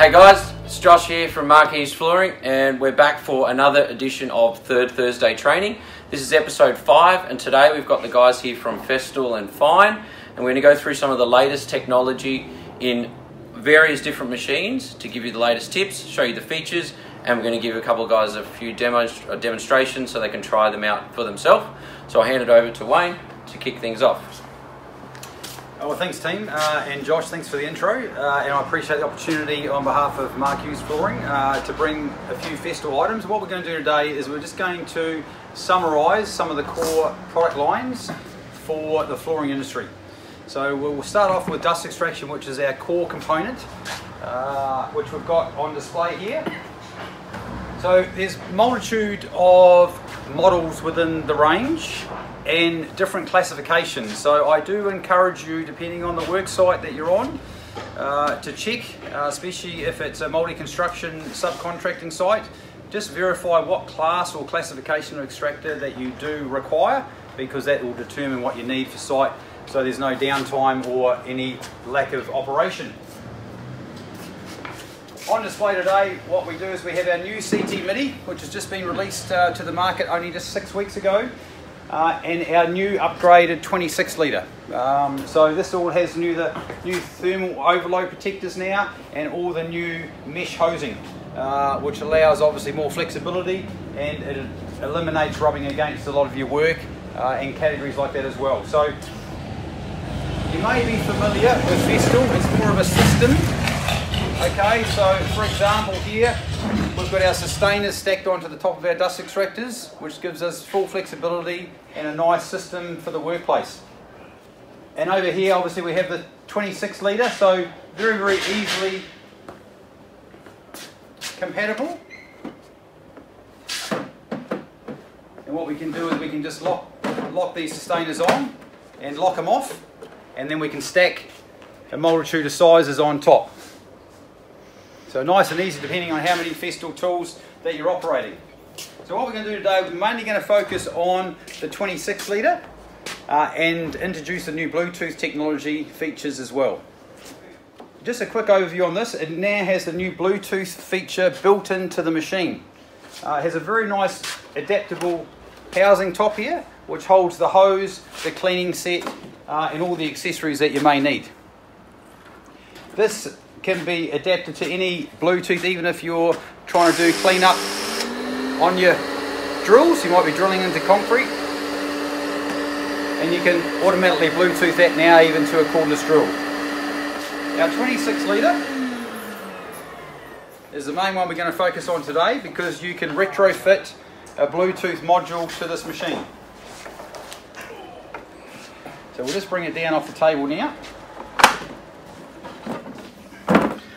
Hey guys, it's Josh here from Marques Flooring, and we're back for another edition of Third Thursday Training. This is episode 5, and today we've got the guys here from Festool and Fein, and we're going to go through some of the latest technology in various different machines to give you the latest tips, show you the features, and we're going to give a couple of guys a few demonstrations so they can try them out for themselves. So I'll hand it over to Wayne to kick things off. Oh, well, thanks team, and Josh, thanks for the intro, and I appreciate the opportunity on behalf of Marques Flooring to bring a few Festool items. What we're going to do today is we're just going to summarise some of the core product lines for the flooring industry. So we'll start off with dust extraction, which is our core component, which we've got on display here. So there's a multitude of models within the range and different classifications, so I do encourage you, depending on the work site that you're on, to check, especially if it's a multi-construction subcontracting site, just verify what class or classification of extractor that you do require, because that will determine what you need for site, so there's no downtime or any lack of operation. On display today, what we do is we have our new CT Midi, which has just been released to the market only just 6 weeks ago, and our new upgraded 26 litre. So this all has the new thermal overload protectors now, and all the new mesh hosing, which allows obviously more flexibility, and it eliminates rubbing against a lot of your work and categories like that as well. So you may be familiar with Festool, it's more of a system. Okay, so for example here, we've got our sustainers stacked onto the top of our dust extractors, which gives us full flexibility and a nice system for the workplace. And over here, obviously, we have the 26 litre, so very, very easily compatible. And what we can do is we can just lock these sustainers on and lock them off, and then we can stack a multitude of sizes on top. So nice and easy, depending on how many Festool tools that you're operating. So what we're going to do today, we're mainly going to focus on the 26 litre and introduce the new Bluetooth technology features as well. Just a quick overview on this, it now has the new Bluetooth feature built into the machine. It has a very nice adaptable housing top here, which holds the hose, the cleaning set, and all the accessories that you may need. This can be adapted to any Bluetooth, even if you're trying to do cleanup on your drills. You might be drilling into concrete, and you can automatically Bluetooth that now even to a cordless drill. Our 26 litre is the main one we're going to focus on today, because you can retrofit a Bluetooth module to this machine. So we'll just bring it down off the table now.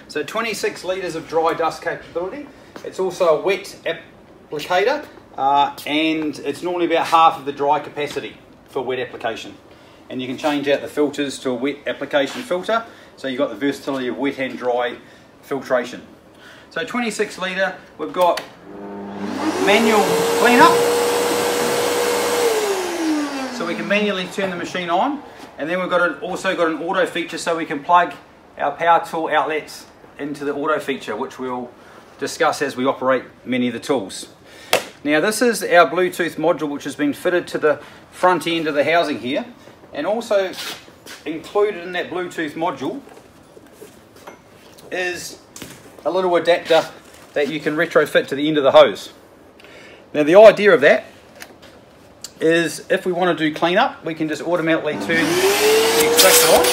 So 26 litres of dry dust capability. It's also a wet applicator, and it's normally about half of the dry capacity for wet application. And you can change out the filters to a wet application filter, so you've got the versatility of wet and dry filtration. So 26 litre, we've got manual cleanup, so we can manually turn the machine on, and then we've got also got an auto feature, so we can plug our power tool outlets into the auto feature, which we'll discuss as we operate many of the tools. Now this is our Bluetooth module, which has been fitted to the front end of the housing here, and also included in that Bluetooth module is a little adapter that you can retrofit to the end of the hose. Now the idea of that is if we want to do cleanup, we can just automatically turn the extractor on.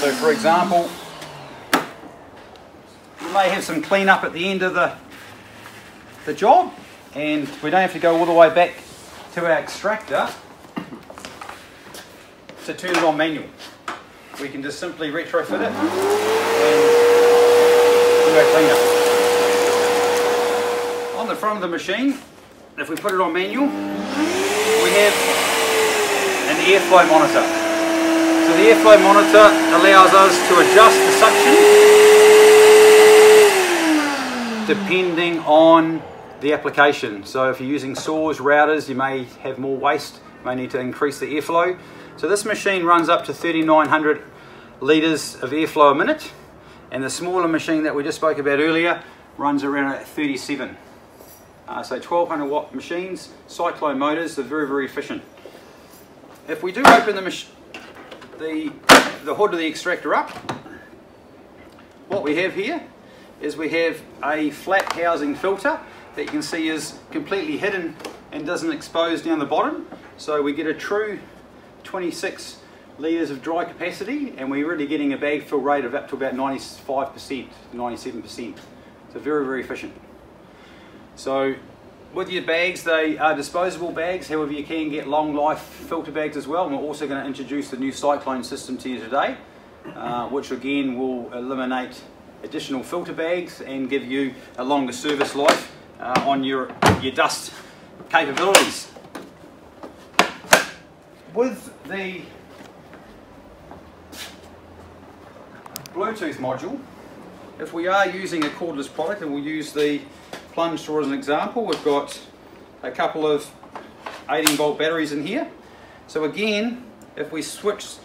So for example, we may have some cleanup at the end of the job, and we don't have to go all the way back to our extractor to turn it on manual. We can just simply retrofit it and do our cleanup. On the front of the machine, if we put it on manual, we have an airflow monitor. So the airflow monitor allows us to adjust the suction depending on the application. So if you're using saws, routers, you may have more waste, you may need to increase the airflow. So this machine runs up to 3,900 litres of airflow a minute, And the smaller machine that we just spoke about earlier runs around at 37. So 1200 watt machines, cyclone motors, they're very, very efficient. If we do open the hood of the extractor up, what we have here is we have a flat housing filter that you can see is completely hidden and doesn't expose down the bottom. So we get a true 26 litres of dry capacity, and we're really getting a bag fill rate of up to about 95%, 97%. So very, very efficient. So with your bags, they are disposable bags, however you can get long life filter bags as well. And we're also going to introduce the new Cyclone system to you today, which again will eliminate additional filter bags and give you a longer service life on your dust capabilities. With the Bluetooth module, if we are using a cordless product, and we'll use the plunge saw as an example, we've got a couple of 18 volt batteries in here. So again, if we switch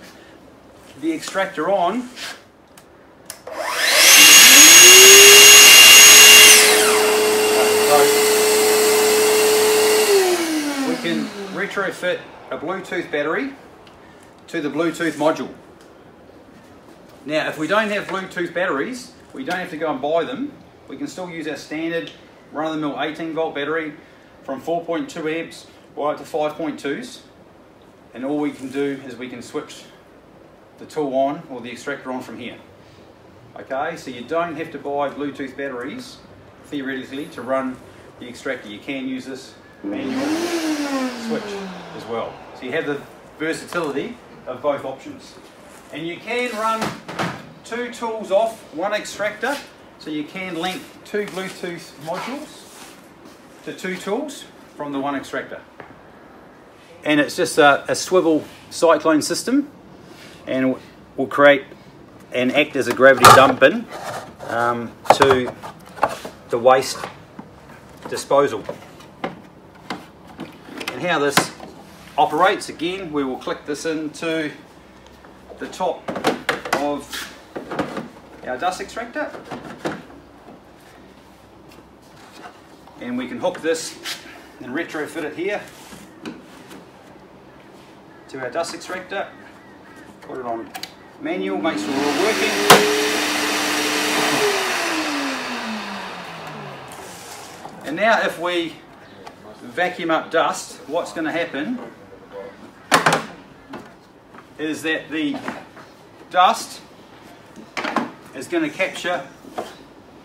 the extractor on, we can retrofit a Bluetooth battery to the Bluetooth module. Now, if we don't have Bluetooth batteries, we don't have to go and buy them. We can still use our standard run-of-the-mill 18 volt battery from 4.2 amps right up to 5.2s. And all we can do is we can switch the tool on, or the extractor on, from here. Okay, so you don't have to buy Bluetooth batteries, theoretically, to run the extractor. You can use this manual switch as well. So you have the versatility of both options. And you can run two tools off one extractor, so you can link two Bluetooth modules to two tools from the one extractor. And it's just a swivel cyclone system, and will create and act as a gravity dump bin to the waste disposal. And how this operates, again, we will click this into the top of our dust extractor, and we can hook this and retrofit it here to our dust extractor. Put it on manual, make sure we're all working. And now if we vacuum up dust, what's going to happen is that the dust is going to capture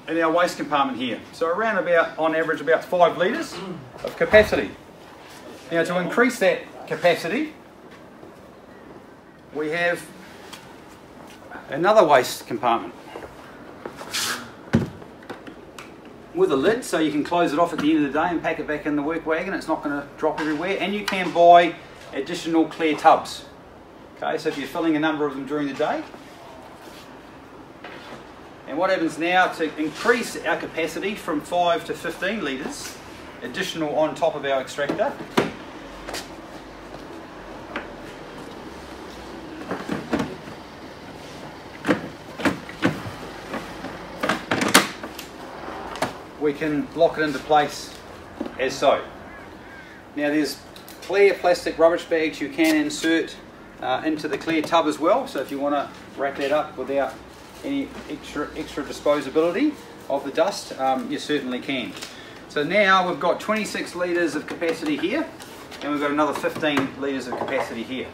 in our waste compartment here. So around about, on average, about 5 litres of capacity. Now to increase that capacity, we have another waste compartment with a lid, so you can close it off at the end of the day and pack it back in the work wagon. It's not going to drop everywhere, and you can buy additional clear tubs. Okay, so if you're filling a number of them during the day. And what happens now, to increase our capacity from 5 to 15 litres additional on top of our extractor, we can lock it into place as so. Now there's clear plastic rubbish bags you can insert into the clear tub as well, so if you want to wrap that up without any extra disposability of the dust, you certainly can. So now we've got 26 litres of capacity here, and we've got another 15 litres of capacity here.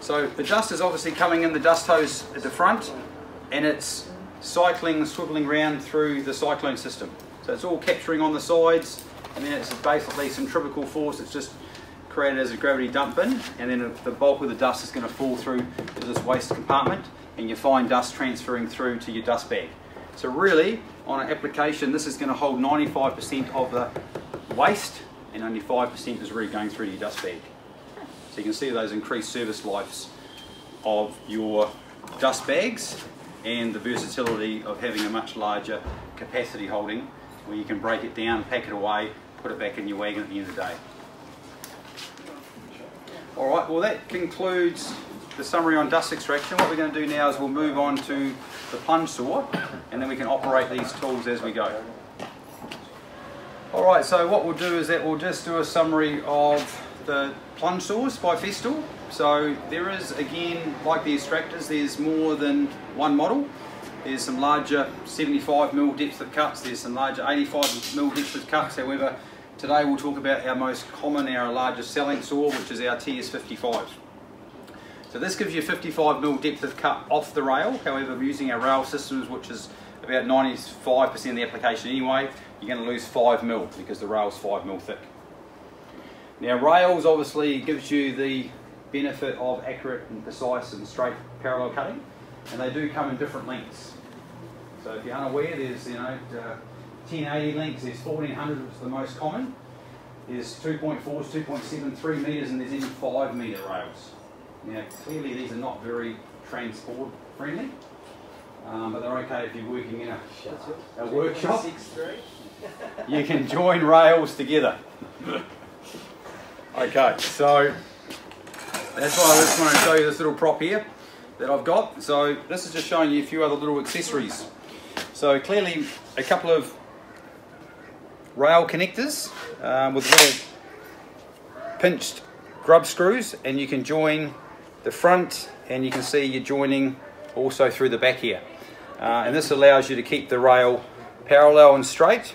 So the dust is obviously coming in the dust hose at the front, and it's cycling, swiveling around through the cyclone system. So it's all capturing on the sides, and then it's basically centrifugal force that's just created as a gravity dump bin, and then the bulk of the dust is going to fall through to this waste compartment, and you find dust transferring through to your dust bag. So really, on an application, this is going to hold 95% of the waste, and only 5% is really going through to your dust bag. So you can see those increased service lives of your dust bags, and the versatility of having a much larger capacity holding, where you can break it down, pack it away, put it back in your wagon at the end of the day. All right, well that concludes the summary on dust extraction. What we're going to do now is we'll move on to the plunge saw, and then we can operate these tools as we go. Alright, so what we'll do is that we'll just do a summary of the plunge saws by Festool. So there is, again, like the extractors, there's more than one model. There's some larger 75mm depth of cuts, there's some larger 85mm depth of cuts. However, today we'll talk about our most common, our largest selling saw, which is our TS55. So this gives you 55mm depth of cut off the rail. However, using our rail systems, which is about 95% of the application anyway, you're going to lose 5mm because the rail's 5mm thick. Now rails obviously gives you the benefit of accurate and precise and straight parallel cutting, and they do come in different lengths. So if you're unaware, there's 1080 lengths, there's 1400, which is the most common. There's 2.4s, 2.73 metres, and there's even 5-metre rails. Now clearly these are not very transport friendly, but they're okay if you're working in a workshop. You can join rails together. Okay, so that's why I just want to show you this little prop here that I've got. So this is just showing you a few other little accessories. So clearly a couple of rail connectors with little pinched grub screws, and you can join the front, and you can see you're joining also through the back here. And this allows you to keep the rail parallel and straight,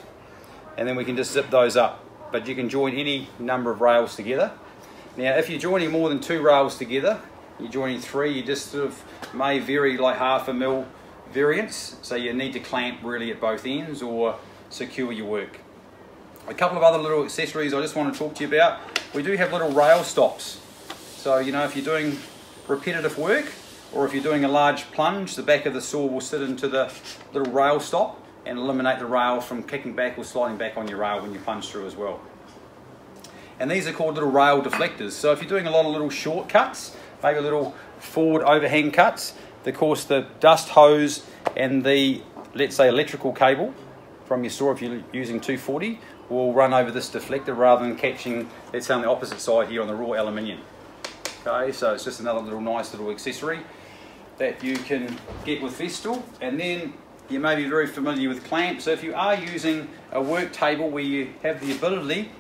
and then we can just zip those up. But you can join any number of rails together. Now if you're joining more than 2 rails together, you're joining 3, you just sort of may vary like 0.5mm variance, so you need to clamp really at both ends or secure your work. A couple of other little accessories I just want to talk to you about. We do have little rail stops. So you know, if you're doing repetitive work or if you're doing a large plunge, the back of the saw will sit into the little rail stop and eliminate the rail from kicking back or sliding back on your rail when you plunge through as well. And these are called little rail deflectors. So if you're doing a lot of little shortcuts, maybe little forward overhang cuts, of course the dust hose and the, let's say, electrical cable from your saw, if you're using 240, will run over this deflector rather than catching, let's say, on the opposite side here on the raw aluminium. Okay, so it's just another little nice little accessory that you can get with Festool. And then you may be very familiar with clamps. So if you are using a work table where you have the ability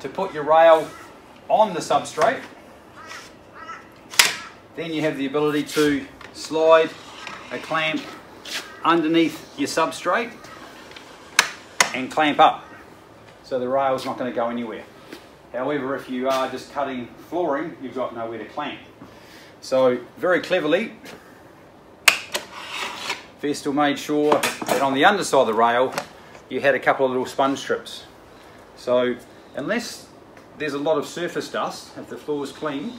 to put your rail on the substrate, then you have the ability to slide a clamp underneath your substrate and clamp up. So the rail's not going to go anywhere. However, if you are just cutting flooring, you've got nowhere to clamp. So very cleverly, Festool made sure that on the underside of the rail you had a couple of little sponge strips. So unless there's a lot of surface dust, if the floor is clean,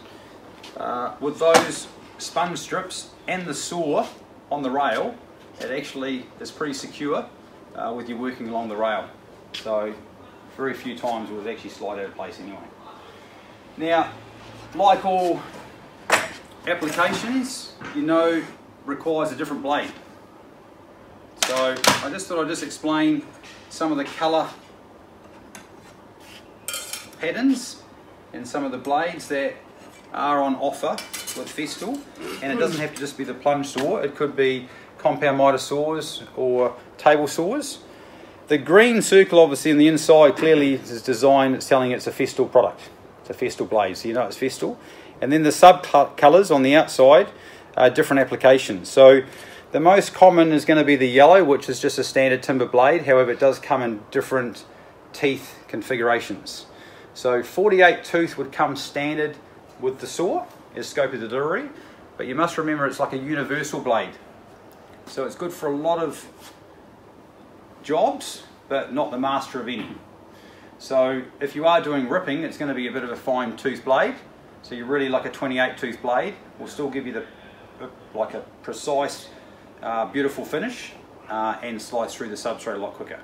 with those sponge strips and the saw on the rail, it actually is pretty secure with you working along the rail. So very few times will it actually slide out of place anyway. Now, like all applications, you know, requires a different blade. So I just thought I'd just explain some of the colour patterns and some of the blades that are on offer with Festool. And it doesn't have to just be the plunge saw, it could be compound miter saws or table saws. The green circle obviously in the inside clearly is designed, it's telling it's a Festool product. It's a Festool blade, so you know it's Festool. And then the sub colours on the outside are different applications. So the most common is going to be the yellow, which is just a standard timber blade. However, it does come in different teeth configurations. So 48 tooth would come standard with the saw, is scope of the delivery, but you must remember it's like a universal blade. So it's good for a lot of jobs, but not the master of any. So if you are doing ripping, it's going to be a bit of a fine tooth blade. So you're really like a 28 tooth blade, will still give you the like a precise, beautiful finish and slice through the substrate a lot quicker.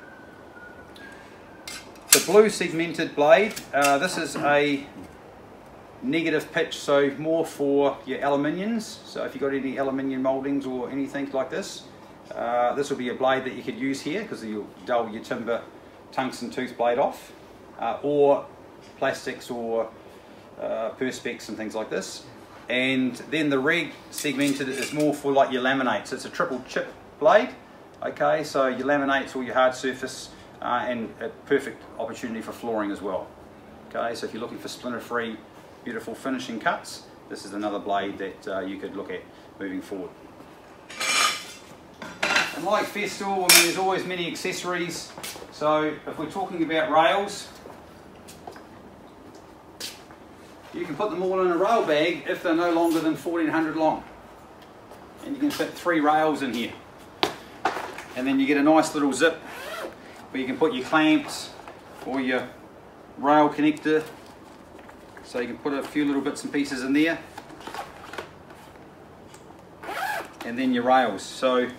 The blue segmented blade, this is a negative pitch, so more for your aluminiums. So if you've got any aluminium mouldings or anything like this, this will be a blade that you could use here because you'll dull your timber tungsten tooth blade off, or plastics or perspex and things like this. And then the rig segmented is more for like your laminates. So it's a triple chip blade. Okay, so your laminates or your hard surface, and a perfect opportunity for flooring as well. Okay, so if you're looking for splinter-free, beautiful finishing cuts, this is another blade that you could look at moving forward. And like Festool, I mean, there's always many accessories. So if we're talking about rails, you can put them all in a rail bag if they're no longer than 1400 long. And you can fit 3 rails in here. And then you get a nice little zip where you can put your clamps or your rail connector. So you can put a few little bits and pieces in there. And then your rails. So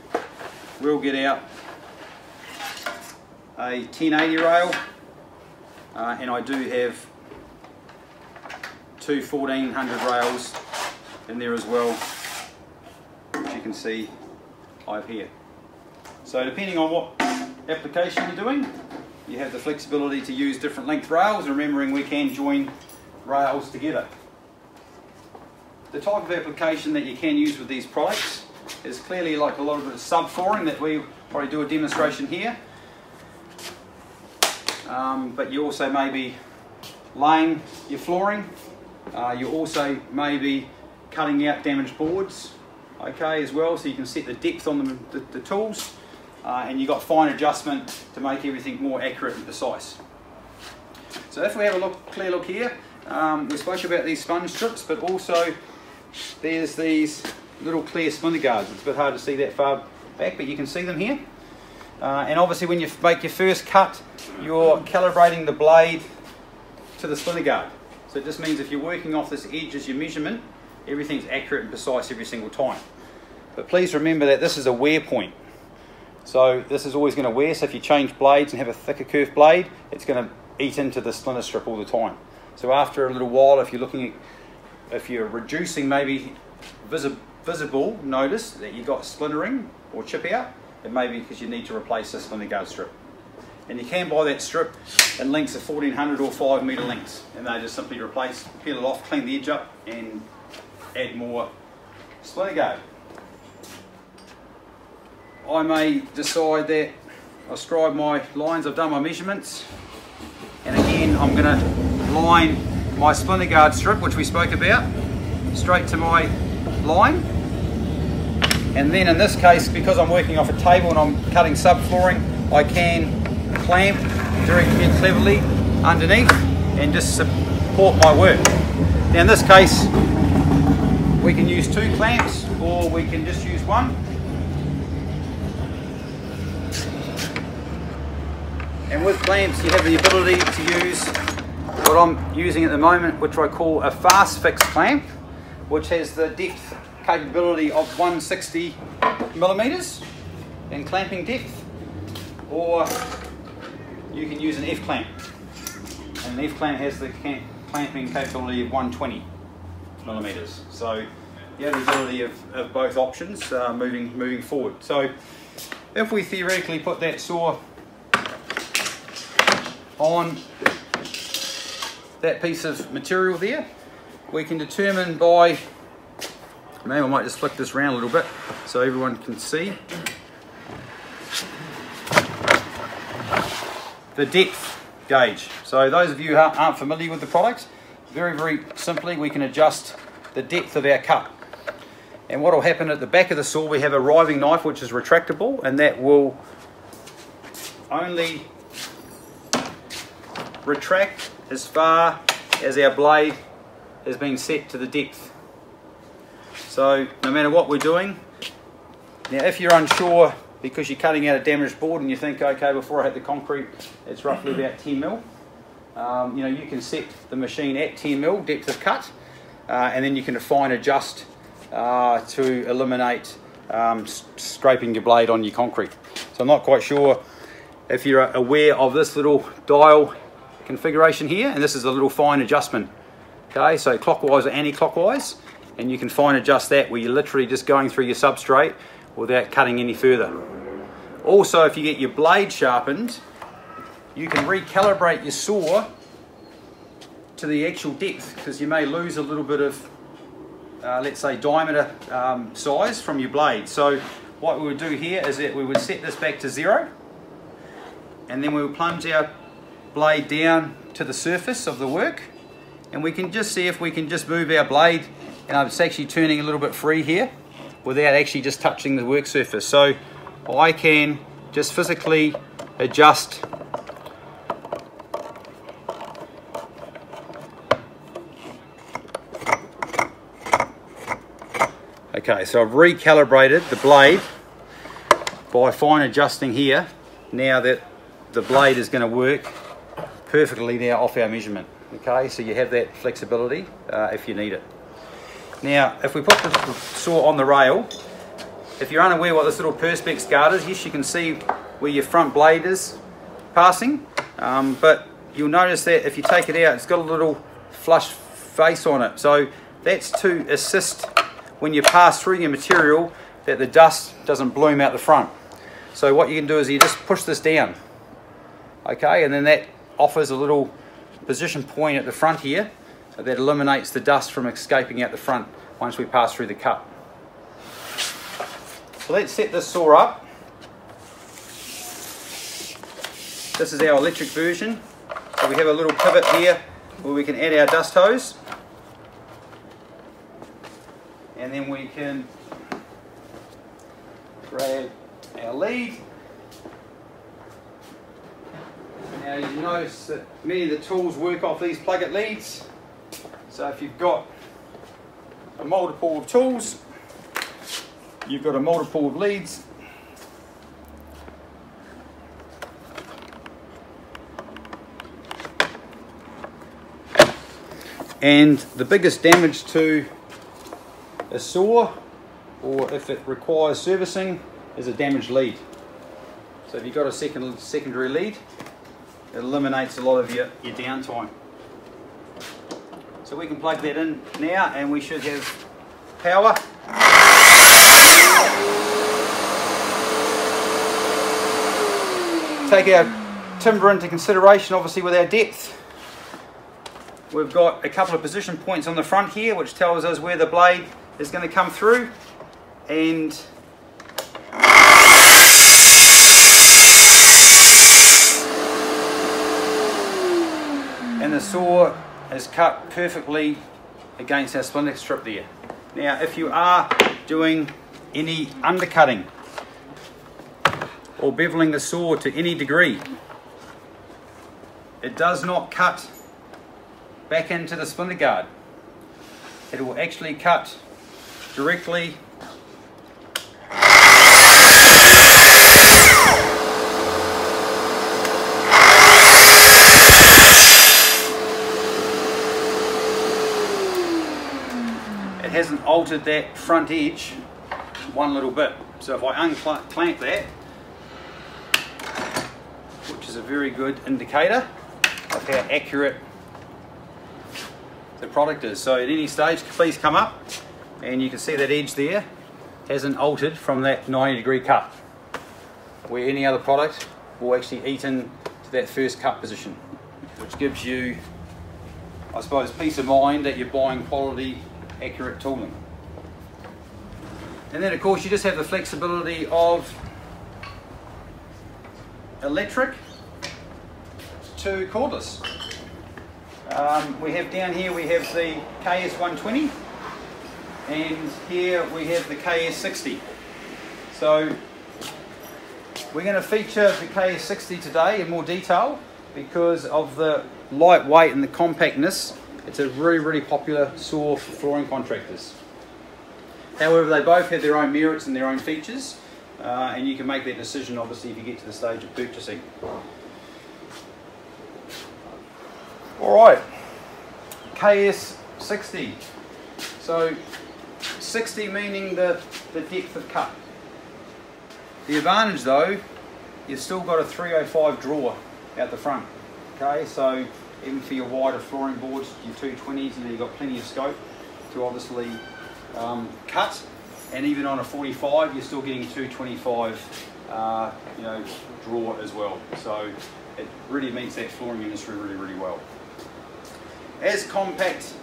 we'll get out a 1080 rail, and I do have two 1400 rails in there as well, which you can see I've here. So depending on what application you're doing, you have the flexibility to use different length rails, remembering we can join rails together. The type of application that you can use with these products is clearly like a lot of sub-flooring that we probably do a demonstration here. But you also may be laying your flooring. You also may be cutting out damaged boards, okay, as well, so you can set the depth on the tools, and you've got fine adjustment to make everything more accurate and precise. So if we have a look, clear look here, we spoke about these sponge strips, but also there's these little clear splinter guards. It's a bit hard to see that far back, but you can see them here. And obviously when you make your first cut, you're calibrating the blade to the splinter guard. So it just means if you're working off this edge as your measurement, everything's accurate and precise every single time. But please remember that this is a wear point. So this is always going to wear, so if you change blades and have a thicker curved blade, it's going to eat into the splinter strip all the time. So after a little while, if you're looking at, if you're reducing maybe visible notice that you got splintering or chip out, it may be because you need to replace this splinter guard strip. And you can buy that strip in lengths of 1400 or 5 metre lengths, and they just simply replace, peel it off, clean the edge up and add more splinter guard. I may decide that I've scribed my lines, I've done my measurements, and again I'm going to line my splinter guard strip, which we spoke about, straight to my line. And then in this case, because I'm working off a table and I'm cutting subflooring, I can clamp directly and cleverly underneath and just support my work. Now in this case, we can use 2 clamps or we can just use one. And with clamps you have the ability to use what I'm using at the moment, which I call a fast fix clamp, which has the depth capability of 160mm in clamping depth, or you can use an F-clamp, and an F-clamp has the clamping capability of 120mm. So you have the ability of both options moving forward. So if we theoretically put that saw on that piece of material there, we can determine by, maybe I might just flick this around a little bit so everyone can see, the depth gauge. So those of you who aren't familiar with the product, very, very simply we can adjust the depth of our cut. And what will happen at the back of the saw, we have a riving knife which is retractable, and that will only retract as far as our blade has been set to the depth. So no matter what we're doing, now if you're unsure because you're cutting out a damaged board and you think, okay, before I hit the concrete, it's roughly about 10mm. You know, you can set the machine at 10mm depth of cut, and then you can fine adjust to eliminate scraping your blade on your concrete. So I'm not quite sure if you're aware of this little dial configuration here, and this is a little fine adjustment. Okay, so clockwise or anti-clockwise, and you can fine adjust that where you're literally just going through your substrate without cutting any further. Also, if you get your blade sharpened, you can recalibrate your saw to the actual depth, because you may lose a little bit of let's say diameter size from your blade. So what we would do here is that we would set this back to 0, and then we would plunge our blade down to the surface of the work, and we can just see if we can just move our blade, and it's actually turning a little bit free here without actually just touching the work surface. So I can just physically adjust . Okay, so I've recalibrated the blade by fine adjusting here, now that the blade is going to work perfectly now off our measurement. Okay, so you have that flexibility if you need it. Now, if we put the saw on the rail, if you're unaware what this little perspex guard is, yes, you can see where your front blade is passing, but you'll notice that if you take it out, it's got a little flush face on it. So that's to assist when you pass through your material that the dust doesn't bloom out the front. So what you can do is you just push this down, okay, and then that offers a little position point at the front here that eliminates the dust from escaping out the front once we pass through the cut. So let's set this saw up. This is our electric version. So we have a little pivot here where we can add our dust hose, and then we can grab our lead. Now you notice that many of the tools work off these plug-it leads. So if you've got a multiple of tools, you've got a multiple of leads. And the biggest damage to a saw, or if it requires servicing, is a damaged lead. So if you've got a secondary lead, it eliminates a lot of your downtime. So we can plug that in now, and we should have power. Take our timber into consideration, obviously, with our depth. We've got a couple of position points on the front here, which tells us where the blade is going to come through, and the saw is cut perfectly against our splinter strip there. Now, if you are doing any undercutting or beveling the saw to any degree, it does not cut back into the splinter guard. It will actually cut directly . It hasn't altered that front edge one little bit. So if I unclamp that, which is a very good indicator of how accurate the product is. So at any stage, please come up, and you can see that edge there hasn't altered from that 90-degree cut, where any other product will actually eat into that first cut position, which gives you, I suppose, peace of mind that you're buying quality, accurate tooling. And then of course you just have the flexibility of electric to cordless. We have down here we have the KS120, and here we have the KS60. So we're going to feature the KS60 today in more detail because of the lightweight and the compactness. It's a really, really popular saw for flooring contractors. However, they both have their own merits and their own features, and you can make that decision, obviously, if you get to the stage of purchasing. All right, KS60. So, 60 meaning the depth of cut. The advantage, though, you've still got a 305 drawer out the front. Okay, so even for your wider flooring boards, your 220s, you've got plenty of scope to obviously cut, and even on a 45, you're still getting 225, draw as well. So it really meets that flooring industry really, really well. As compact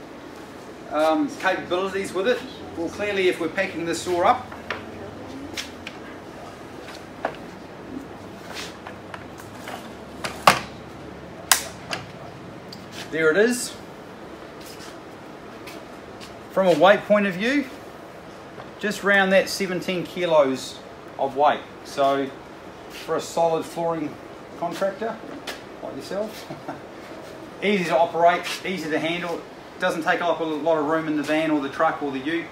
capabilities with it. Well, clearly if we're packing this saw up, there it is. From a weight point of view, just round that 17 kilos of weight. So for a solid flooring contractor like yourself, easy to operate, easy to handle, doesn't take up a lot of room in the van or the truck or the ute.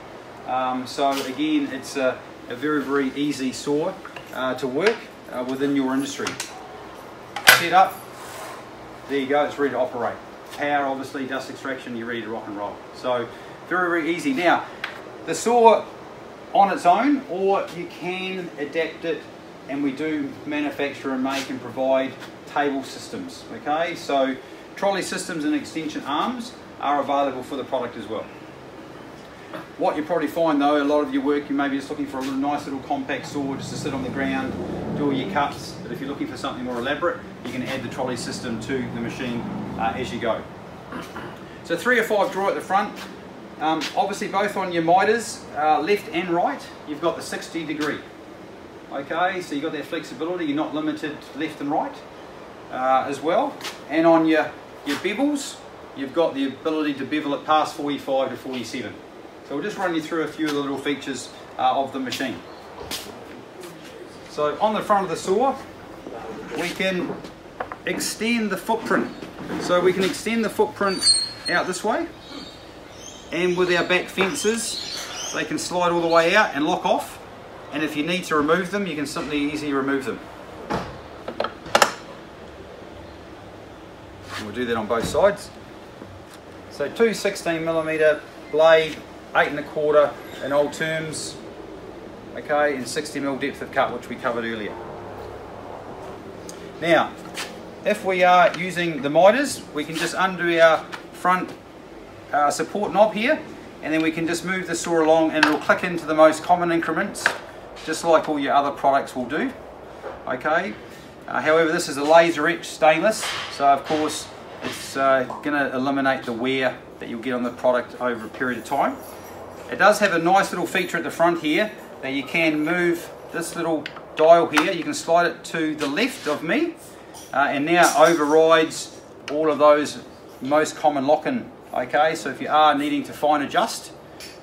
So again, it's a very, very easy saw to work within your industry. Set up, there you go, it's ready to operate. Power, obviously, dust extraction, you're ready to rock and roll. So very, very easy. Now, the saw on its own, or you can adapt it, and we do manufacture and make and provide table systems, okay? So trolley systems and extension arms are available for the product as well. What you probably find though, a lot of your work, you may be just looking for a little nice little compact saw just to sit on the ground, do all your cuts, but if you're looking for something more elaborate, you can add the trolley system to the machine as you go. So 3 or 5 draw at the front, obviously both on your miters, left and right, you've got the 60 degree. Okay, so you've got that flexibility, you're not limited left and right as well. And on your bevels, you've got the ability to bevel it past 45 to 47. So we'll just run you through a few of the little features of the machine. So on the front of the saw, we can extend the footprint. So we can extend the footprint out this way, and with our back fences, they can slide all the way out and lock off. And if you need to remove them, you can simply easily remove them. And we'll do that on both sides. So two 16mm blade, 8 1/4 in old terms, okay, and 60mm depth of cut, which we covered earlier. Now, if we are using the miters, we can just undo our front support knob here, and then we can just move the saw along and it'll click into the most common increments, just like all your other products will do, okay? However, this is a laser etched stainless, so of course it's going to eliminate the wear that you'll get on the product over a period of time. It does have a nice little feature at the front here that you can move this little dial here, you can slide it to the left of me, and now overrides all of those most common lock-in. Okay, so if you are needing to fine adjust,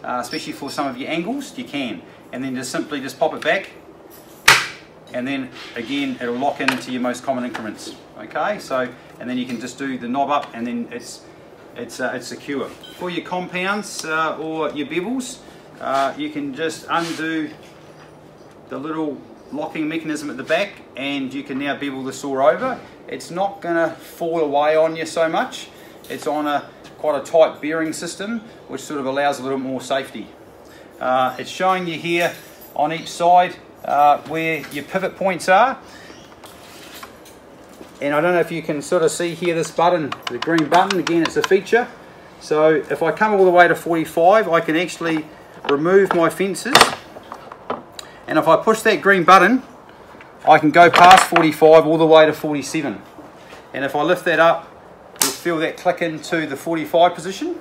especially for some of your angles, you can. And then just simply just pop it back, and then again it'll lock into your most common increments, okay? So, and then you can just do the knob up, and then it's secure. For your compounds or your bevels, you can just undo the little locking mechanism at the back, and you can now bevel the saw over. It's not gonna fall away on you so much. It's on a quite a tight bearing system, which sort of allows a little more safety. It's showing you here on each side where your pivot points are, and I don't know if you can sort of see here this button, the green button, again it's a feature. So if I come all the way to 45, I can actually remove my fences, and if I push that green button, I can go past 45 all the way to 47. And if I lift that up, you'll feel that click into the 45 position,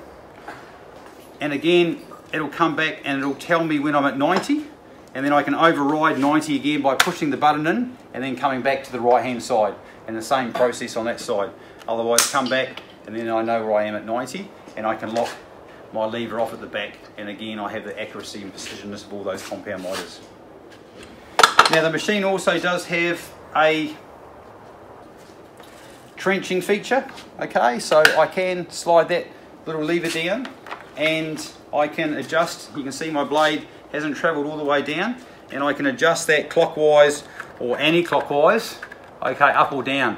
and again it'll come back and it'll tell me when I'm at 90. And then I can override 90 again by pushing the button in and then coming back to the right hand side, and the same process on that side. Otherwise come back, and then I know where I am at 90, and I can lock my lever off at the back, and again I have the accuracy and precisionness of all those compound miters. Now the machine also does have a trenching feature, okay, so I can slide that little lever down and I can adjust. You can see my blade hasn't travelled all the way down, and I can adjust that clockwise or anti-clockwise, okay, up or down.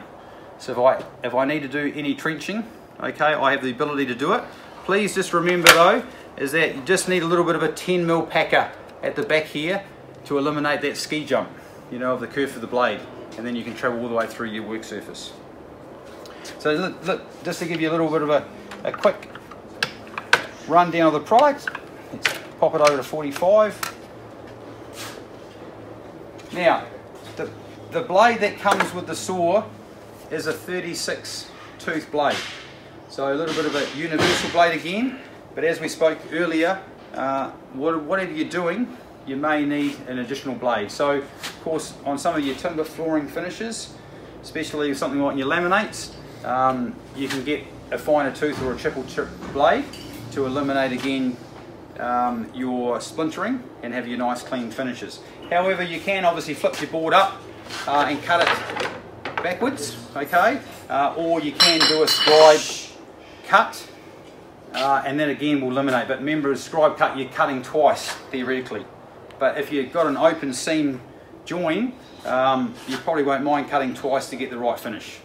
So if I need to do any trenching, okay, I have the ability to do it. Please just remember though, is that you just need a little bit of a 10mm packer at the back here to eliminate that ski jump, you know, of the curve of the blade, and then you can travel all the way through your work surface. So look, just to give you a little bit of a quick rundown of the product, let's pop it over to 45. Now, the blade that comes with the saw is a 36 tooth blade. So a little bit of a universal blade again, But as we spoke earlier, whatever you're doing, you may need an additional blade. So of course, on some of your timber flooring finishes, especially something like your laminates, you can get a finer tooth or a triple chip blade to eliminate again your splintering and have your nice clean finishes. However, you can obviously flip your board up and cut it backwards, okay? Or you can do a scribe cut and then again we'll eliminate. But remember, a scribe cut, you're cutting twice theoretically. But if you've got an open seam join, you probably won't mind cutting twice to get the right finish.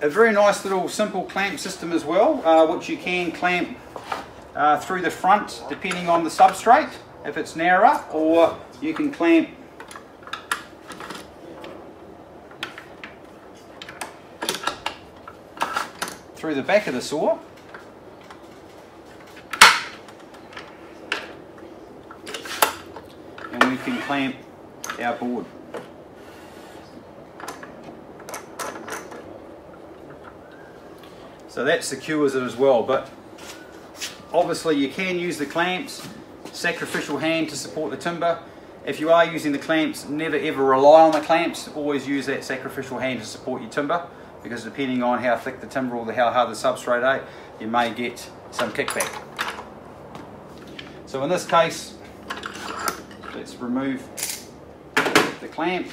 A very nice little simple clamp system as well, which you can clamp through the front depending on the substrate, if it's narrower, or you can clamp through the back of the saw. And we can clamp our board. So that secures it as well, but obviously you can use the clamps, sacrificial hand to support the timber. If you are using the clamps, never ever rely on the clamps, always use that sacrificial hand to support your timber, because depending on how thick the timber or how hard the substrate is, you may get some kickback. So in this case, let's remove the clamp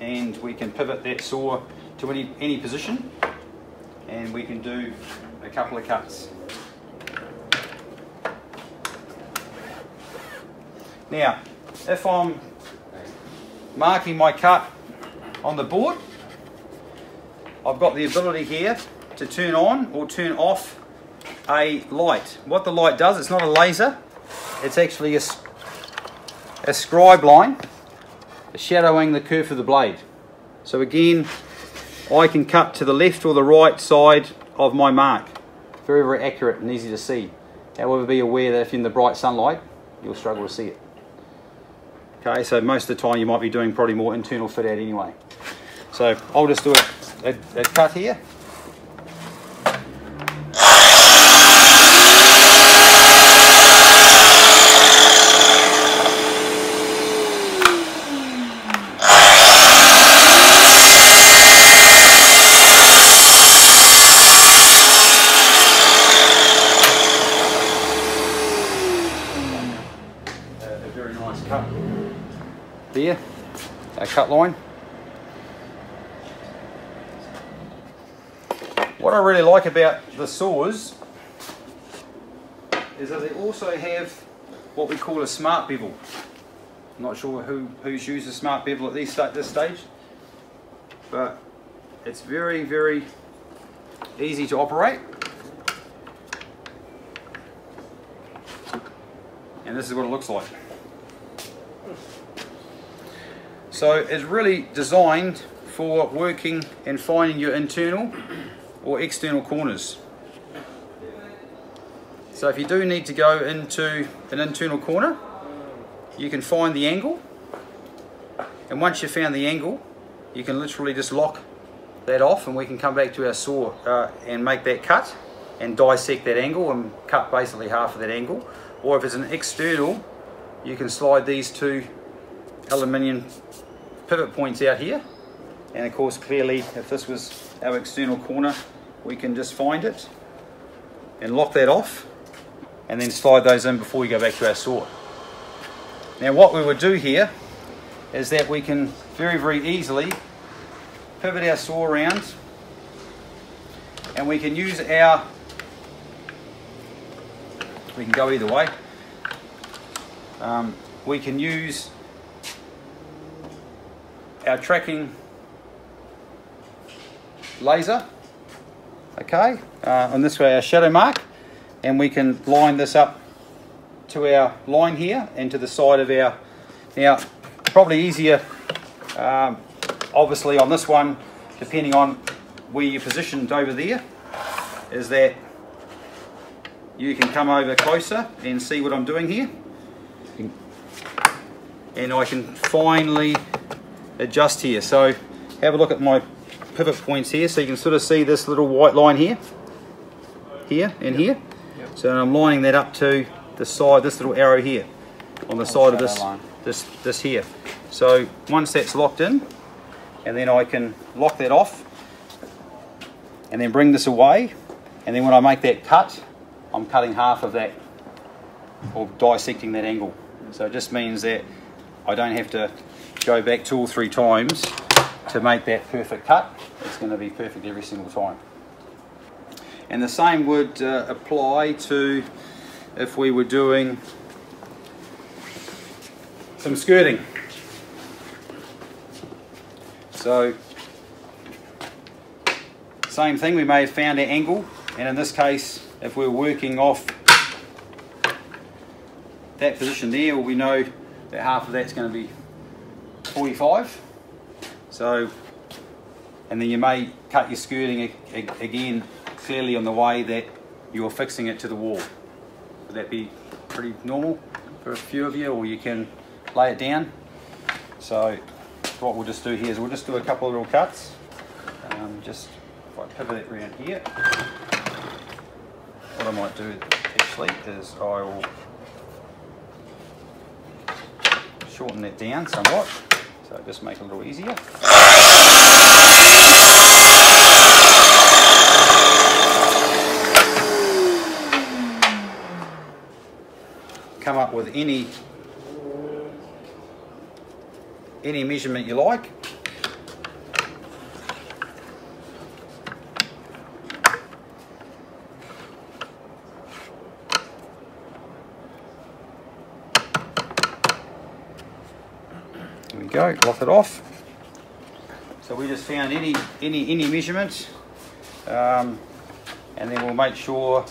and we can pivot that saw to any position. And we can do a couple of cuts. Now, if I'm marking my cut on the board, I've got the ability here to turn on or turn off a light. What the light does, it's not a laser, it's actually a scribe line shadowing the curve of the blade. So again, I can cut to the left or the right side of my mark. Very, very accurate and easy to see. However, be aware that if you're in the bright sunlight, you'll struggle to see it. Okay, so most of the time you might be doing probably more internal fit out anyway. So I'll just do a cut here. There, a cut line. What I really like about the saws is that they also have what we call a smart bevel. I'm not sure who's used a smart bevel at this stage, but it's very, very easy to operate. And this is what it looks like. So it's really designed for working and finding your internal or external corners. So if you do need to go into an internal corner, you can find the angle. And once you've found the angle, you can literally just lock that off and we can come back to our saw and make that cut and dissect that angle and cut basically half of that angle. Or if it's an external, you can slide these two aluminium pivot points out here, and of course clearly if this was our external corner, we can just find it and lock that off and then slide those in before we go back to our saw. Now what we would do here is that we can very, very easily pivot our saw around and we can use our, we can go either way, we can use our tracking laser, okay, and this way our shadow mark, and we can line this up to our line here and to the side of our, now probably easier obviously on this one depending on where you're positioned over there, is that you can come over closer and see what I'm doing here, and I can finally adjust here. So have a look at my pivot points here, so you can sort of see this little white line here and here. So I'm lining that up to the side, this little arrow here, on the side of this here. So once that's locked in, and then I can lock that off, and then bring this away, and then when I make that cut, I'm cutting half of that, or dissecting that angle. So it just means that I don't have to go back 2 or 3 times to make that perfect cut. It's going to be perfect every single time. And the same would apply to if we were doing some skirting. So same thing, we may have found our angle, and in this case, if we're working off that position there, we know that half of that's going to be 45. So, and then you may cut your skirting again clearly on the way that you're fixing it to the wall. Would that be pretty normal for a few of you, or you can lay it down? So what we'll just do here is we'll just do a couple of little cuts. Just if I pivot it around here, what I might do actually is I will shorten that down somewhat, so just make it a little easier. Come up with any measurement you like. There we go, lock it off. So we just found any measurement, and then we'll make sure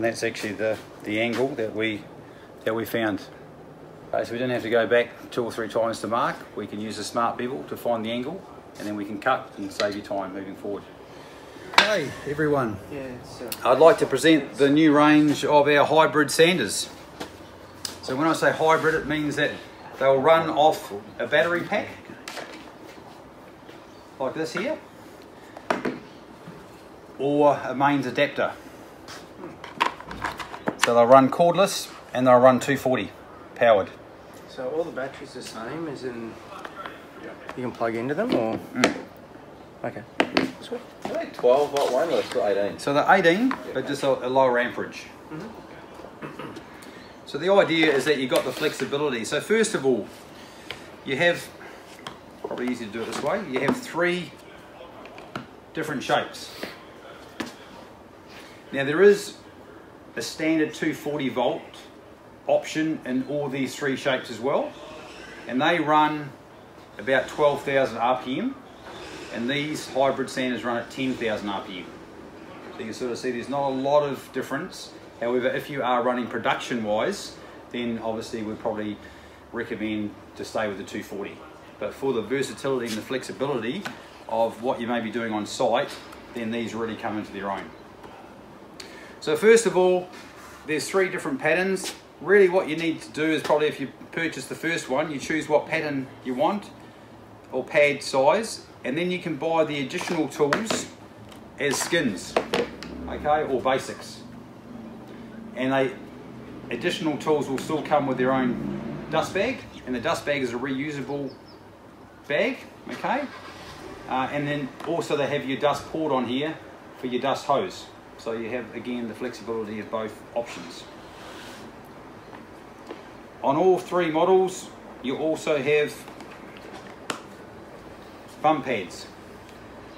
that's actually the angle that we found. So we didn't have to go back 2 or 3 times to mark. We can use a smart bevel to find the angle, and then we can cut and save you time moving forward. Hey everyone, I'd like to present the new range of our hybrid sanders. So when I say hybrid, it means that they'll run off a battery pack like this here, or a mains adapter. So they'll run cordless, and they'll run 240 powered. So all the batteries the same, as in you can plug into them, or? Mm. Okay. Sweet. Are they 12 volt one or still 18? So they're 18, but just a lower amperage. Mm-hmm. So the idea is that you've got the flexibility. So first of all, you have, probably easy to do it this way, you have 3 different shapes. Now there is a standard 240 volt option in all these 3 shapes as well, and they run about 12,000 RPM, and these hybrid sanders run at 10,000 RPM. So you can sort of see there's not a lot of difference. However, if you are running production wise, then obviously we'd probably recommend to stay with the 240. But for the versatility and the flexibility of what you may be doing on site, then these really come into their own. So first of all, there's 3 different patterns. Really what you need to do is probably, if you purchase the first one, you choose what pattern you want, or pad size, and then you can buy the additional tools as skins, okay, or basics. And the additional tools will still come with their own dust bag, and the dust bag is a reusable bag, okay? And then also they have your dust port on here for your dust hose. So you have, again, the flexibility of both options. On all 3 models, you also have bum pads.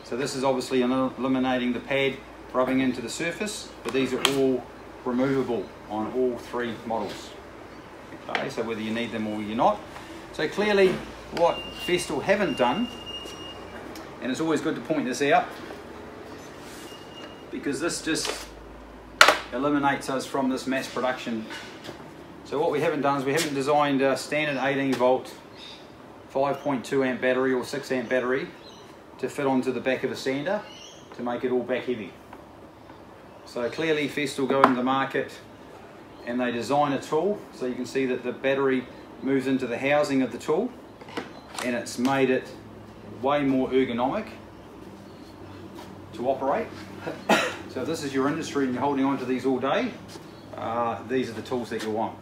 So this is obviously eliminating the pad rubbing into the surface, but these are all removable on all 3 models. Okay, so whether you need them or you're not. So clearly what Festool haven't done, and it's always good to point this out, because this just eliminates us from this mass production. So what we haven't done is we haven't designed a standard 18 volt 5.2 amp battery or 6 amp battery to fit onto the back of a sander to make it all back heavy. So clearly Festool go into the market and they design a tool, so you can see that the battery moves into the housing of the tool and it's made it way more ergonomic to operate. So if this is your industry and you're holding on to these all day, these are the tools that you want.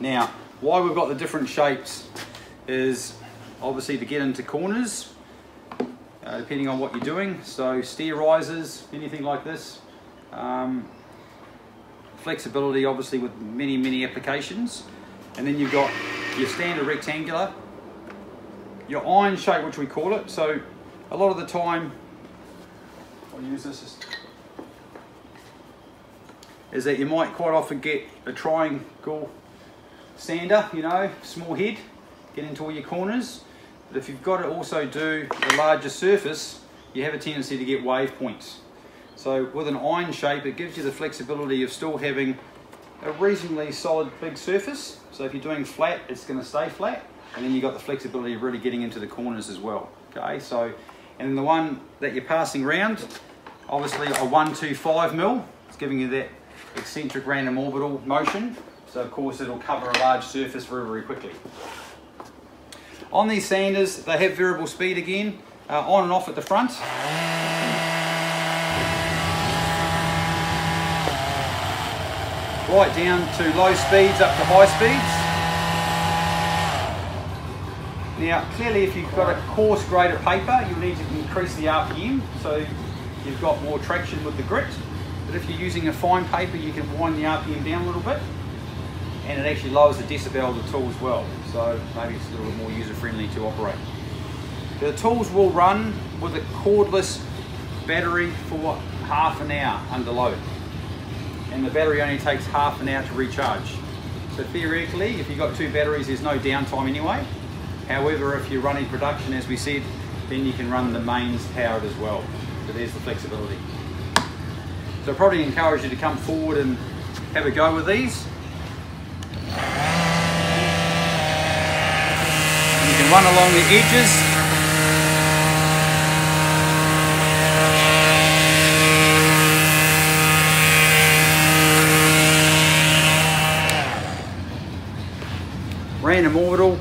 Now, why we've got the different shapes is obviously to get into corners, depending on what you're doing. So stair rises, anything like this. Flexibility, obviously, with many applications. And then you've got your standard rectangular, your iron shape, which we call it. So a lot of the time, I'll use this as, is that you might quite often get a triangle sander, you know, small head, get into all your corners. But if you've got to also do a larger surface, you have a tendency to get wave points. So with an iron shape, it gives you the flexibility of still having a reasonably solid big surface. So if you're doing flat, it's going to stay flat. And then you've got the flexibility of really getting into the corners as well. Okay, so, and the one that you're passing around, obviously a 125mm, it's giving you that eccentric random orbital motion. So of course it'll cover a large surface very, very quickly. On these sanders, they have variable speed again, on and off at the front. Right down to low speeds, up to high speeds. Now, clearly if you've got a coarse grade of paper, you'll need to increase the RPM, so you've got more traction with the grit. But if you're using a fine paper, you can wind the RPM down a little bit, and it actually lowers the decibel of the tool as well. So maybe it's a little bit more user-friendly to operate. The tools will run with a cordless battery for half an hour under load. And the battery only takes half an hour to recharge. So theoretically, if you've got two batteries, there's no downtime anyway. However, if you're running production, as we said, then you can run the mains powered as well. So there's the flexibility. So I probably encourage you to come forward and have a go with these. And you can run along the edges. Random orbital.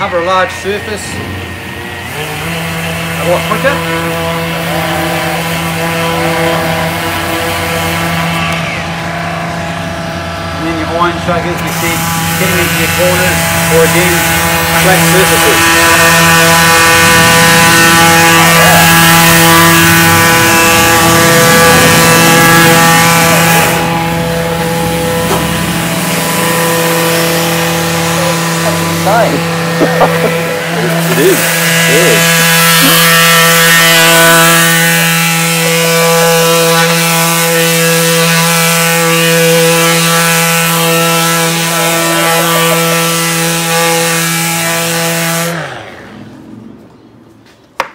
Cover a large surface a lot quicker. And then your iron shape, as we said, getting into your corners or again, flat surfaces. That's insane. It is. Yeah.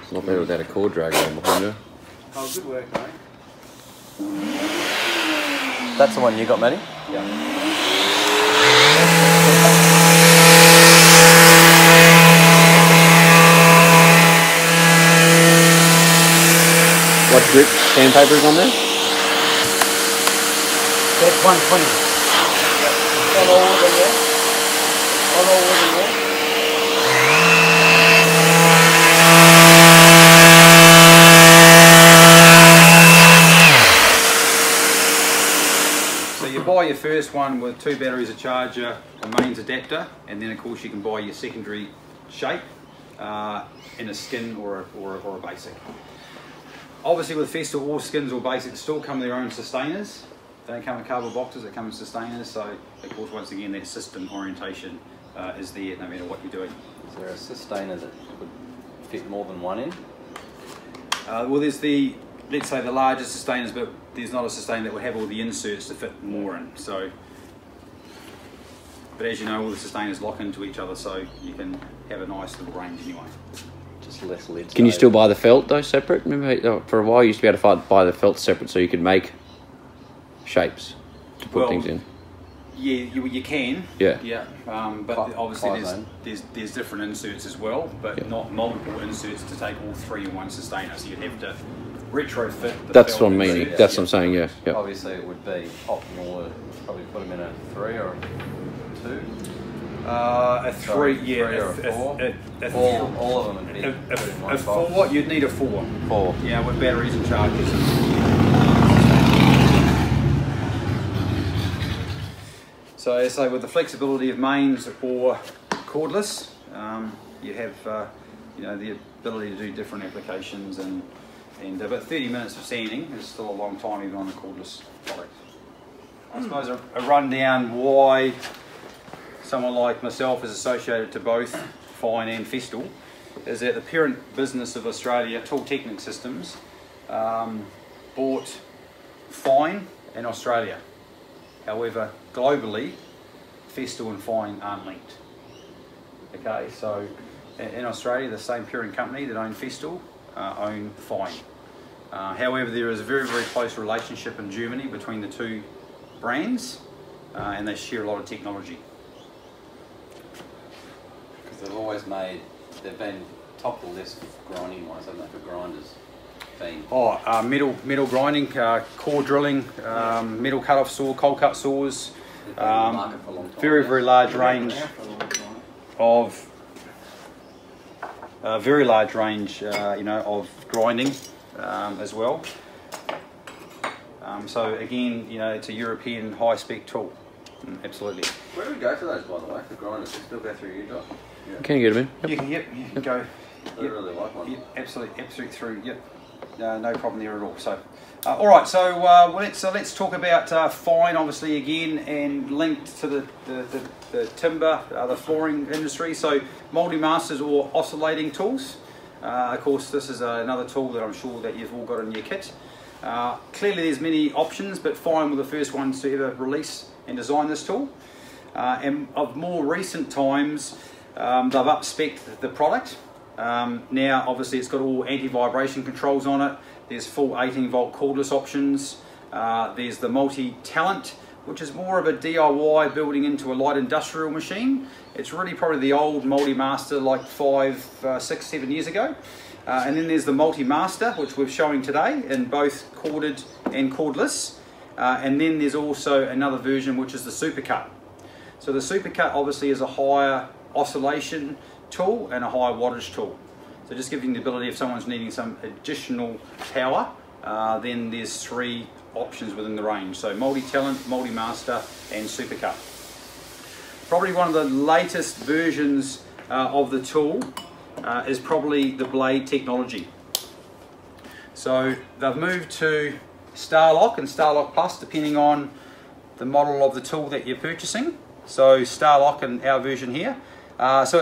It's not bad without a cord drag on behind her. Oh, good work, mate. That's the one you got, Matty? Yeah. What grip sandpaper is on there? That's 120. On all over there. On all over there. So you buy your first one with two batteries, a charger, a mains adapter, and then of course you can buy your secondary shape in a skin or a basic. Obviously with Festool, all skins or basics still come with their own sustainers. They don't come in cardboard boxes, they come in sustainers. So of course, once again, that system orientation is there no matter what you're doing. Is there a sustainer that would fit more than one in? Well, there's the, let's say the larger sustainers, but there's not a sustainer that would have all the inserts to fit more in. So, but as you know, all the sustainers lock into each other, so you can have a nice little range anyway. Just less lids. Can you still buy the felt though separate? Remember for a while you used to be able to buy the felt separate so you could make shapes to put things in. Yeah, you can. Yeah. Yeah. But obviously there's different inserts as well, but not multiple inserts to take all three in one sustainer. So you'd have to retrofit. That's what I mean. That's what I'm saying. Yeah. Yep. Obviously, it would be optimal to probably put them in a 3 or 2. A 3, sorry, yeah. 3 or a 4. All of them would be a 4. You'd need a 4. 4. Yeah, with batteries and chargers. So as I say, with the flexibility of mains or cordless, you have you know, the ability to do different applications, and but 30 minutes of sanding is still a long time even on a cordless product. I suppose a rundown why someone like myself is associated to both Fein and Festool is that the parent business of Australia, Tool Technic Systems, bought Fein in Australia. However, globally, Festool and Fein aren't linked. Okay, so in Australia, the same parent company that owned Festool own Fein. However, there is a very, very close relationship in Germany between the two brands, and they share a lot of technology. Because they've always made, they've been top of the list for grinding ones, haven't they, for grinders? Thing. Oh, metal grinding, core drilling, metal cut-off saw, cold cut saws, very, very large range of you know, of grinding as well. So again, you know, it's a European high-spec tool, absolutely. Where do we go for those, by the way, for grinders? They still go through you, Doc? Yeah. Can you get them in? Yep. You can go. I really like one. Yep, absolutely through. Yep. No problem there at all. So, all right. So let's talk about Fein, obviously, again, and linked to the timber, the flooring industry. So, MultiMasters or oscillating tools. Of course, this is another tool that I'm sure that you've all got in your kit. Clearly, there's many options, but Fein were the first ones to ever release and design this tool. And of more recent times, they've up-specced the product. Now obviously it's got all anti-vibration controls on it, there's full 18 volt cordless options, there's the Multitalent, which is more of a DIY building into a light industrial machine. It's really probably the old MultiMaster, like 5, 6, 7 years ago, and then there's the MultiMaster, which we're showing today in both corded and cordless, and then there's also another version which is the SuperCut. So the SuperCut obviously is a higher oscillation tool and a high wattage tool, so just giving the ability if someone's needing some additional power, then there's 3 options within the range. So MultiTalent, MultiMaster and SuperCut. Probably one of the latest versions of the tool is probably the blade technology. So they've moved to Starlock and Starlock Plus depending on the model of the tool that you're purchasing. So Starlock in our version here, so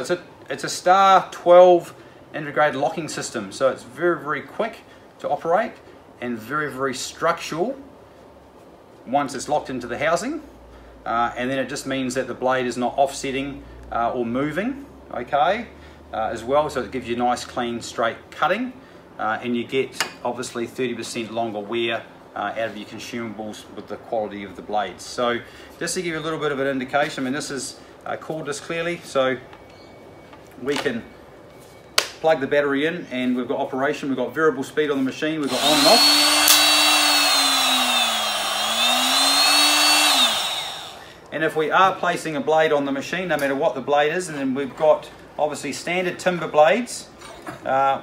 it's a Star 12 integrated locking system, so it's very, very quick to operate and very, very structural once it's locked into the housing, and then it just means that the blade is not offsetting or moving, okay, as well, so it gives you nice, clean, straight cutting, and you get obviously 30% longer wear out of your consumables with the quality of the blades. So just to give you a little bit of an indication, I mean, this is cordless clearly, so we can plug the battery in and we've got operation, we've got variable speed on the machine, we've got on and off. And if we are placing a blade on the machine, no matter what the blade is, and then we've got obviously standard timber blades,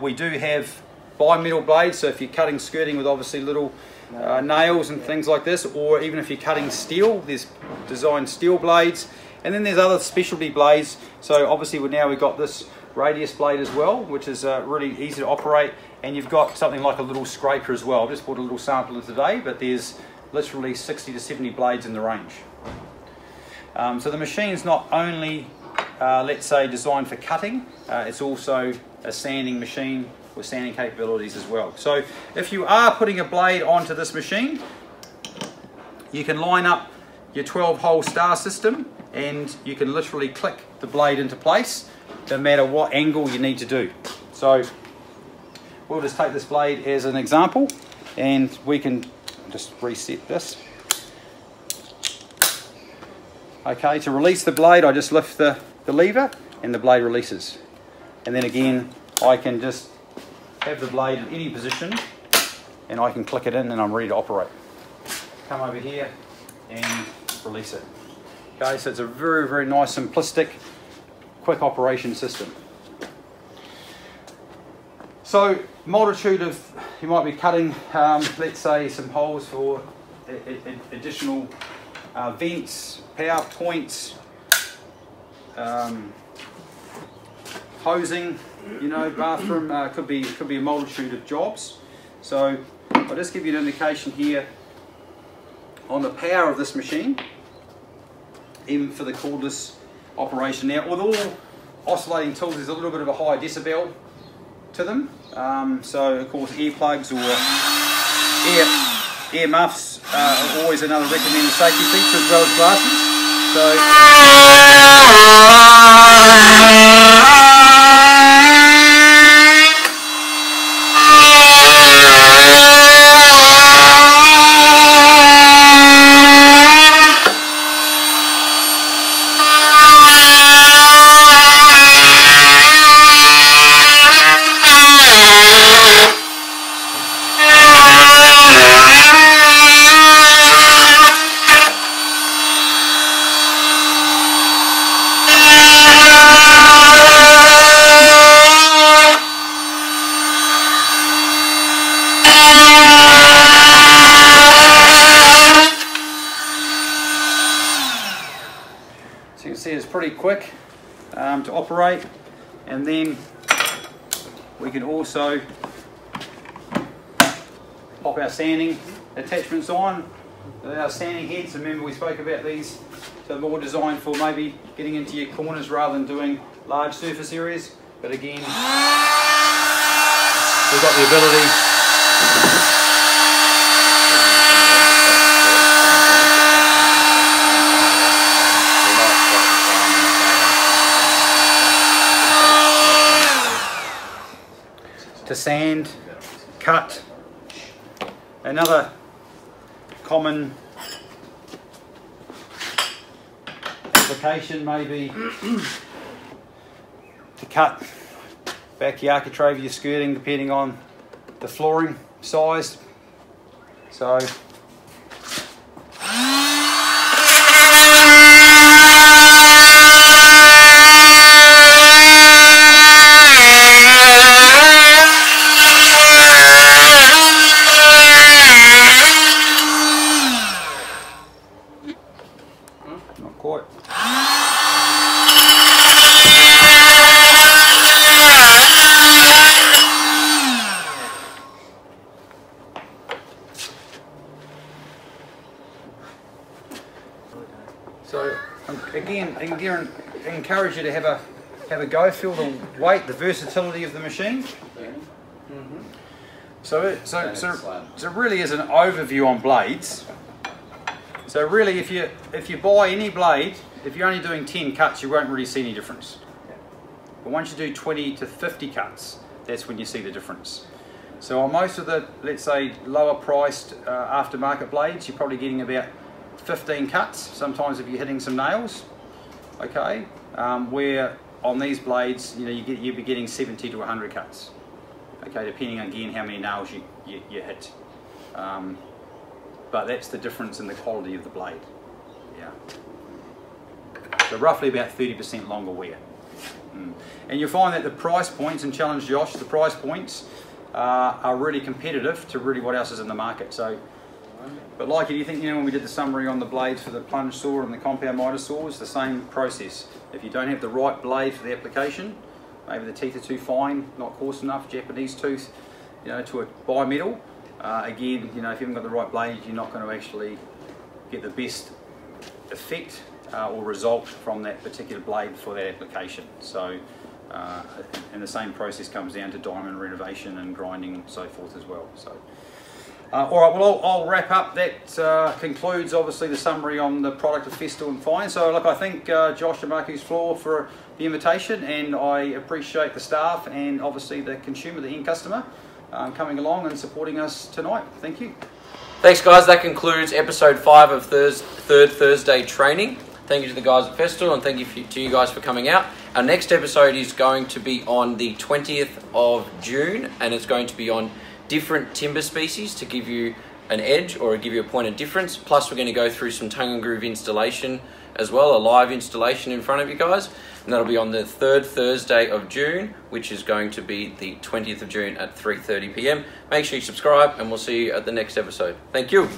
we do have bimetal blades, so if you're cutting skirting with obviously little nails and things like this, or even if you're cutting steel, there's designed steel blades. And then there's other specialty blades, so obviously now we've got this radius blade as well, which is really easy to operate, and you've got something like a little scraper as well. I've just bought a little sample of today, but there's literally 60 to 70 blades in the range. So the machine's not only, let's say, designed for cutting, it's also a sanding machine with sanding capabilities as well. So if you are putting a blade onto this machine, you can line up your 12-hole star system, and you can literally click the blade into place no matter what angle you need to do. So we'll just take this blade as an example, and we can just reset this. Okay, to release the blade, I just lift the lever and the blade releases. And then again, I can just have the blade in any position and I can click it in and I'm ready to operate. Come over here and release it. Okay, so it's a very, very nice, simplistic, quick operation system. So, multitude of, you might be cutting, let's say, some holes for additional vents, power points, hosing, you know, bathroom, could be a multitude of jobs. So I'll just give you an indication here on the power of this machine, even for the cordless operation. Now, with all oscillating tools, there's a little bit of a high decibel to them. So, of course, earplugs or earmuffs are always another recommended safety feature, as well as glasses. Pretty quick to operate, and then we can also pop our sanding attachments on. Our sanding heads, remember we spoke about these, so more designed for maybe getting into your corners rather than doing large surface areas, but again we've got the ability. To sand, cut. Another common application may be to cut back your architrave of your skirting depending on the flooring size. So again, I encourage you to have a go, feel the weight, the versatility of the machine. Mm-hmm. So it really is an overview on blades. So really, if you buy any blade, if you're only doing 10 cuts, you won't really see any difference. But once you do 20 to 50 cuts, that's when you see the difference. So on most of the, let's say, lower priced aftermarket blades, you're probably getting about 15 cuts, sometimes if you're hitting some nails, okay, where on these blades, you know, you'll be getting 70 to 100 cuts, okay, depending on, again, how many nails you hit, but that's the difference in the quality of the blade, yeah, so roughly about 30% longer wear, and you'll find that the price points, and challenge Josh, the price points are really competitive to really what else is in the market, so. But like anything, you know, when we did the summary on the blades for the plunge saw and the compound miter saws, the same process. If you don't have the right blade for the application, maybe the teeth are too fine, not coarse enough, Japanese tooth, you know, to a bimetal, again, you know, if you haven't got the right blade, you're not going to actually get the best effect or result from that particular blade for that application. So, and the same process comes down to diamond renovation and grinding and so forth as well. So. All right, well, I'll wrap up. That concludes, obviously, the summary on the product of Festool and Fein. So, look, I thank Josh and Marques Flooring for the invitation, and I appreciate the staff and, obviously, the consumer, the end customer, coming along and supporting us tonight. Thank you. Thanks, guys. That concludes episode 5 of third Thursday training. Thank you to the guys at Festool, and thank you to you guys for coming out. Our next episode is going to be on the 20th of June, and it's going to be on different timber species to give you an edge or give you a point of difference. Plus we're going to go through some tongue and groove installation as well, a live installation in front of you guys, and that'll be on the third Thursday of June, which is going to be the 20th of June at 3:30 p.m. Make sure you subscribe, and we'll see you at the next episode. Thank you.